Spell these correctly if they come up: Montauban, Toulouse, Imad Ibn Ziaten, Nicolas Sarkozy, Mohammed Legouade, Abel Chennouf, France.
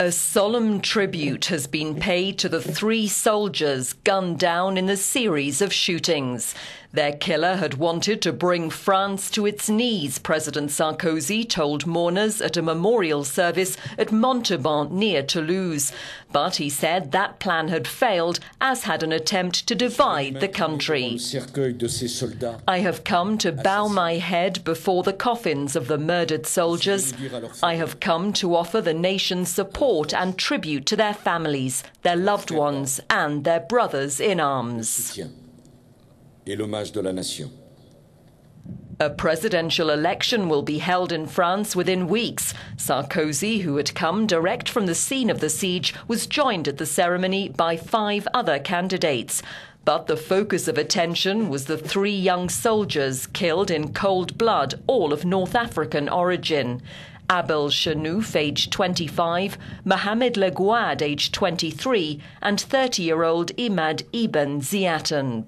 A solemn tribute has been paid to the three soldiers gunned down in the series of shootings. Their killer had wanted to bring France to its knees, President Sarkozy told mourners at a memorial service at Montauban near Toulouse. But he said that plan had failed, as had an attempt to divide the country. I have come to bow my head before the coffins of the murdered soldiers. I have come to offer the nation support and tribute to their families, their loved ones, and their brothers in arms. A presidential election will be held in France within weeks. Sarkozy, who had come direct from the scene of the siege, was joined at the ceremony by 5 other candidates. But the focus of attention was the 3 young soldiers killed in cold blood, all of North African origin. Abel Chennouf, aged 25, Mohammed Legouade, aged 23, and 30-year-old Imad Ibn Ziaten.